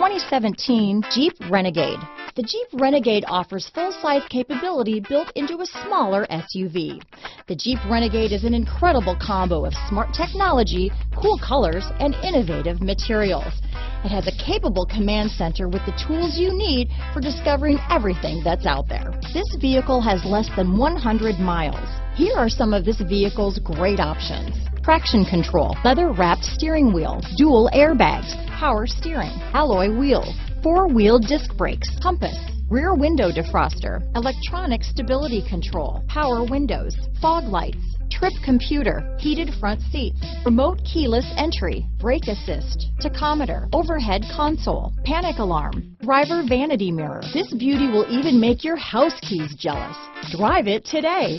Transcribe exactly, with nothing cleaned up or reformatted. twenty seventeen Jeep Renegade. The Jeep Renegade offers full-size capability built into a smaller S U V. The Jeep Renegade is an incredible combo of smart technology, cool colors, and innovative materials. It has a capable command center with the tools you need for discovering everything that's out there. This vehicle has less than one hundred miles. Here are some of this vehicle's great options: traction control, leather-wrapped steering wheel, dual airbags, power steering, alloy wheels, four-wheel disc brakes, compass, rear window defroster, electronic stability control, power windows, fog lights, trip computer, heated front seats, remote keyless entry, brake assist, tachometer, overhead console, panic alarm, driver vanity mirror. This beauty will even make your house keys jealous. Drive it today.